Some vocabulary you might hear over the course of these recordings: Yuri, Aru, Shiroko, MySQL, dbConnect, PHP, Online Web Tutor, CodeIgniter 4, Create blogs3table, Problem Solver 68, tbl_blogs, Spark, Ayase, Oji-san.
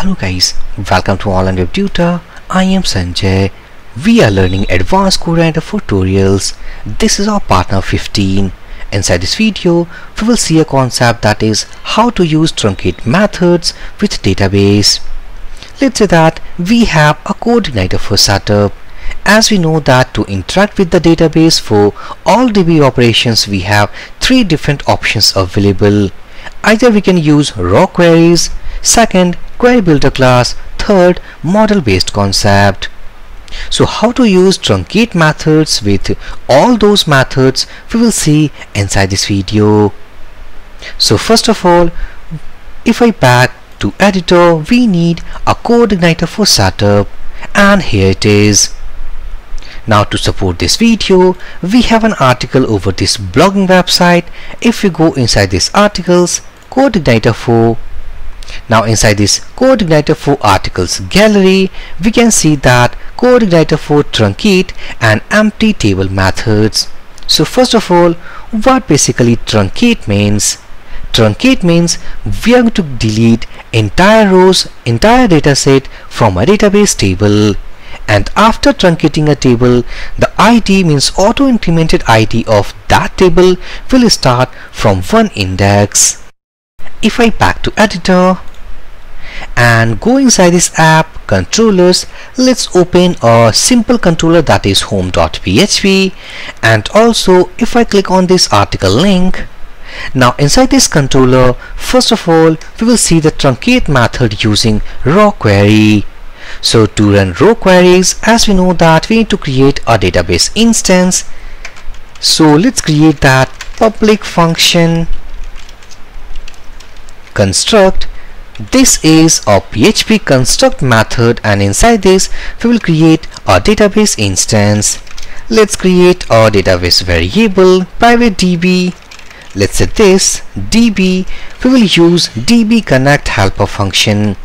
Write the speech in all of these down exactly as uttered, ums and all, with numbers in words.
Hello guys, welcome to Online Web Tutor. I am Sanjay. We are learning advanced CodeIgniter four tutorials. This is our partner fifteen. Inside this video, we will see a concept that is how to use truncate methods with database. Let's say that we have a CodeIgniter four setup. As we know that to interact with the database for all D B operations, we have three different options available. Either we can use raw queries, second, query builder class, third, model based concept. So how to use truncate methods with all those methods we will see inside this video. So first of all, if I back to editor, we need a CodeIgniter four setup, and here it is. Now to support this video, we have an article over this blogging website. If we go inside this articles, CodeIgniter four. Now inside this CodeIgniter four articles gallery, we can see that CodeIgniter four truncate and empty table methods. So first of all, what basically truncate means? Truncate means we are going to delete entire rows, entire dataset from a database table. And after truncating a table, the I D means auto-incremented I D of that table will start from one index. If I back to editor and go inside this app controllers, let's open a simple controller that is home.php, and also if I click on this article link, now inside this controller, first of all we will see the truncate method using raw query. So to run raw queries, as we know that we need to create a database instance, so let's create that public function construct. This is a P H P construct method, and inside this we will create a database instance. Let's create a database variable private D B. Let's set this D B. We will use dbConnect helper function.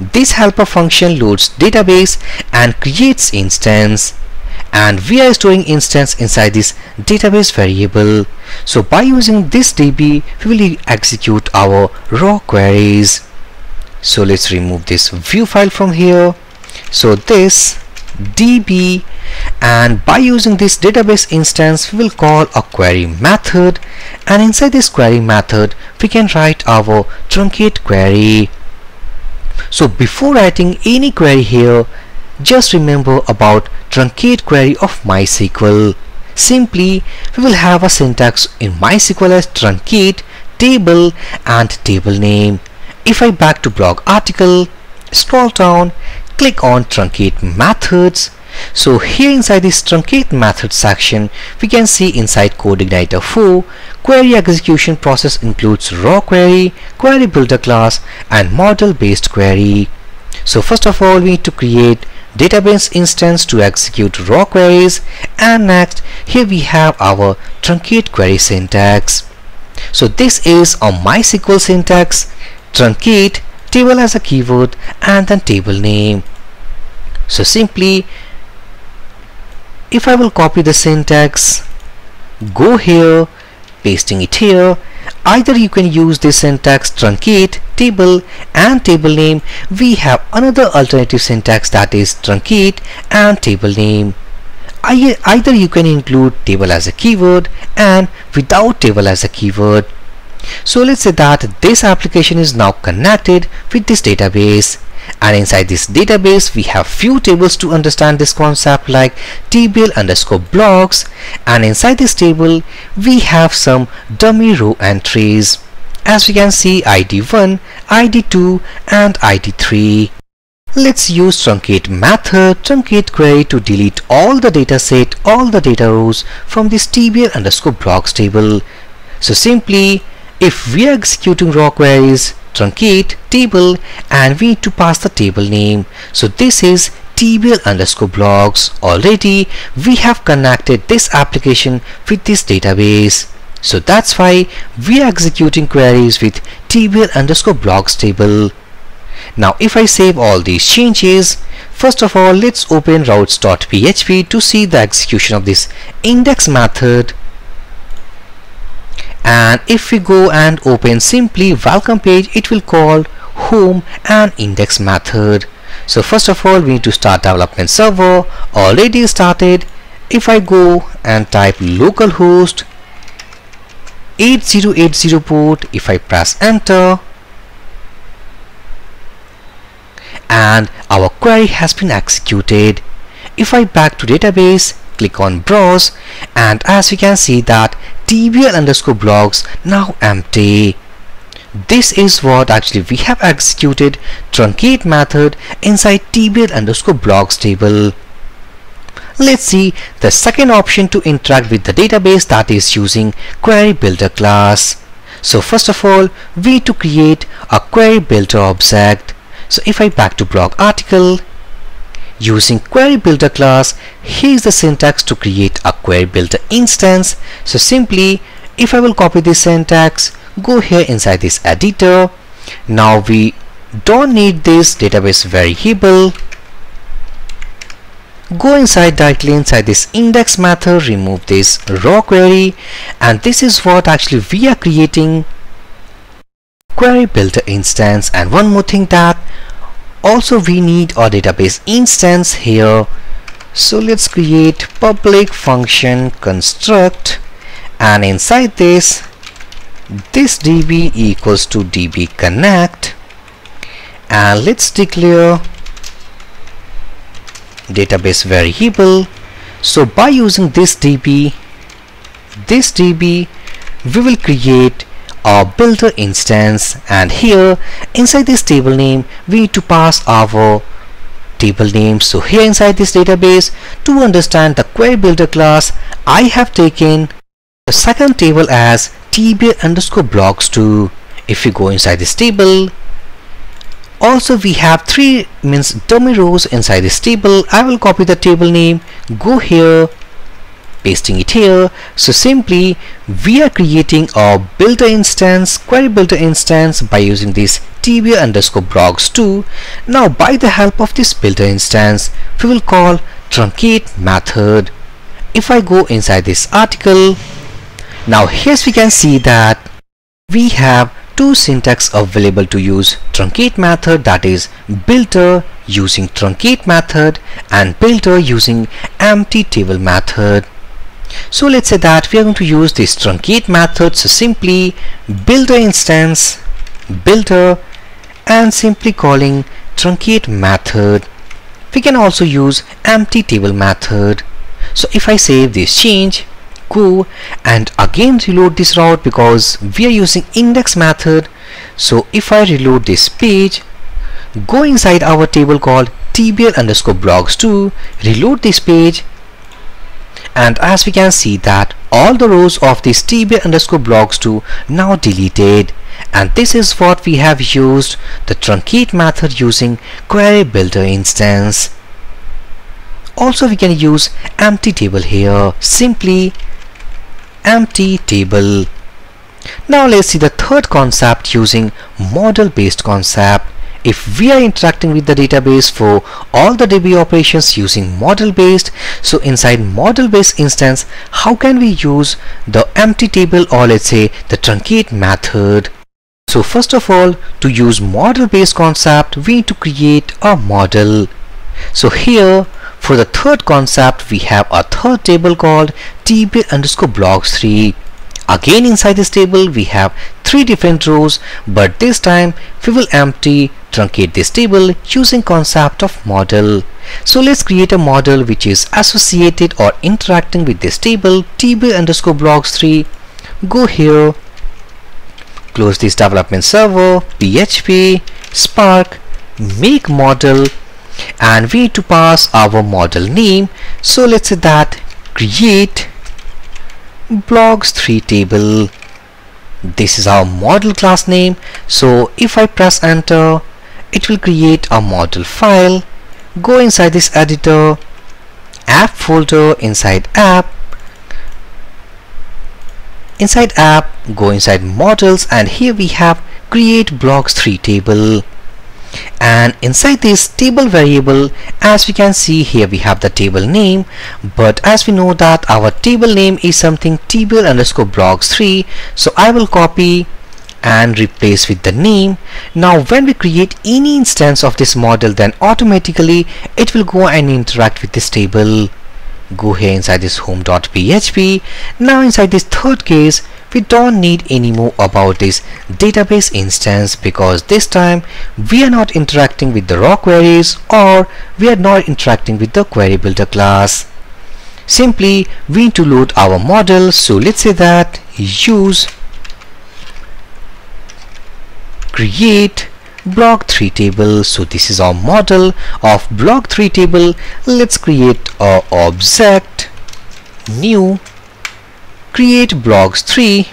This helper function loads database and creates instance, and we are storing instance inside this database variable. So by using this D B, we will execute our raw queries. So let's remove this view file from here. So this D B, and by using this database instance, we will call a query method, and inside this query method we can write our truncate query. So before writing any query here, just remember about truncate query of MySQL. Simply, we will have a syntax in MySQL as truncate, table and table name. If I back to blog article, scroll down, click on truncate methods. So here inside this truncate method section, we can see inside CodeIgniter four, query execution process includes raw query, query builder class and model based query. So first of all, we need to create database instance to execute raw queries, and next here we have our truncate query syntax. So this is a MySQL syntax, truncate, table as a keyword and then table name. So simply, if I will copy the syntax, go here, pasting it here. Either you can use this syntax truncate, table and table name. We have another alternative syntax that is truncate and table name. Either you can include table as a keyword and without table as a keyword. So let's say that this application is now connected with this database, and inside this database we have few tables to understand this concept like tbl_blogs, and inside this table we have some dummy row entries. As we can see, I D one, I D two and I D three. Let's use truncate method, truncate query to delete all the data set, all the data rows from this tbl_blogs table. So simply, if we are executing raw queries, truncate, table, and we need to pass the table name. So this is tbl underscore blogs. Already we have connected this application with this database. So that's why we are executing queries with tbl underscore blogs table. Now if I save all these changes, first of all let's open routes.php to see the execution of this index method. And if we go and open simply welcome page, it will call home, and index method. So first of all, we need to start development server. Already started. If I go and type localhost eighty eighty port, if I press enter, and our query has been executed. If I back to database, click on browse, and as we can see that tbl underscore blogs now empty. This is what actually we have executed truncate method inside tbl underscore blogs table. Let's see the second option to interact with the database, that is using query builder class. So first of all, we need to create a query builder object. So if I back to blog article, using query builder class, here is the syntax to create a query builder instance. So simply, if I will copy this syntax, go here inside this editor. Now we don't need this database variable. Go inside directly inside this index method, remove this raw query, and this is what actually we are creating query builder instance. And one more thing, that also we need a database instance here. So let's create public function construct, and inside this this db equals to dbConnect, and let's declare database variable. So by using this db this db we will create our builder instance, and here inside this table name we need to pass our table name. So here inside this database, to understand the query builder class, I have taken the second table as tbl underscore blogs two. If you go inside this table, also we have three means dummy rows inside this table. I will copy the table name, go here, pasting it here. So simply we are creating our builder instance, query builder instance, by using this tbl underscore blogs two. Now by the help of this builder instance, we will call truncate method. If I go inside this article, now here we can see that we have two syntax available to use truncate method, that is builder using truncate method and builder using empty table method. So let's say that we are going to use this truncate method. So simply builder instance, builder, and simply calling truncate method. We can also use empty table method. So if I save this change, go and again reload this route because we are using index method. So if I reload this page, go inside our table called tbl underscore blogs two, reload this page, and as we can see that all the rows of this tbl underscore blogs two now deleted. And this is what we have used the truncate method using query builder instance. Also we can use empty table here, simply empty table. Now let's see the third concept using model based concept. If we are interacting with the database for all the D B operations using model based, so inside model based instance, how can we use the empty table, or let's say the truncate method? So first of all, to use model based concept, we need to create a model. So here for the third concept, we have a third table called tbl underscore blogs three. Again inside this table we have three different rows, but this time we will empty truncate this table using concept of model. So let's create a model which is associated or interacting with this table tbl underscore blogs three. Go here, close this development server, P H P, Spark, make model, and we need to pass our model name. So let's say that create blogs three table. This is our model class name. So if I press enter, it will create a model file. Go inside this editor, app folder, inside app, inside app, go inside models, and here we have create blogs three table. And inside this table variable, as we can see here, we have the table name, but as we know that our table name is something tbl underscore blogs three, so I will copy and replace with the name. Now when we create any instance of this model, then automatically it will go and interact with this table. Go here inside this home.php. Now inside this third case, we don't need any more about this database instance, because this time we are not interacting with the raw queries, or we are not interacting with the query builder class. Simply we need to load our model. So let's say that use create blogs three table. So this is our model of blogs three table. Let's create a object new create blogs three.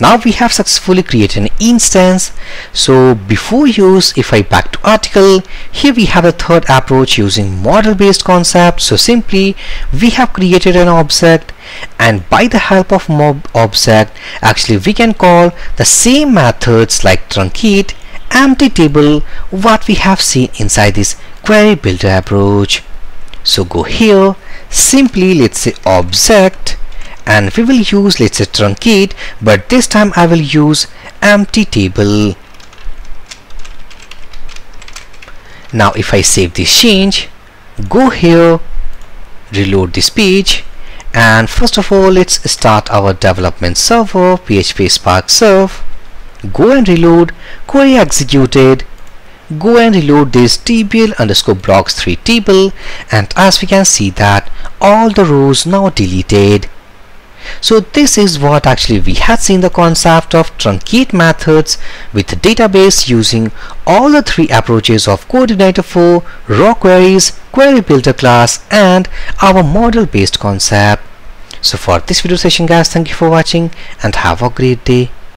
Now we have successfully created an instance. So before use, if I back to article, here we have a third approach using model based concept. So simply we have created an object, and by the help of mob object, actually we can call the same methods like truncate, empty table, what we have seen inside this query builder approach. So go here, simply let's say object, and we will use let's say truncate, but this time I will use empty table. Now if I save this change, go here, reload this page, and first of all let's start our development server, P H P Spark serve. Go and reload query executed. Go and reload this tbl_blogs3table, and as we can see that all the rows now deleted. So this is what actually we had seen the concept of truncate methods with the database using all the three approaches of CodeIgniter four, raw queries, query builder class, and our model based concept. So for this video session guys, thank you for watching and have a great day.